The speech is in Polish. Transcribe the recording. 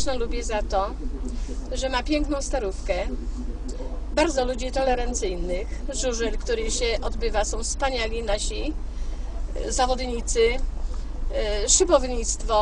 Strasznie lubię za to, że ma piękną starówkę, bardzo ludzi tolerancyjnych. Żużel, który się odbywa, są wspaniali nasi zawodnicy, szybownictwo.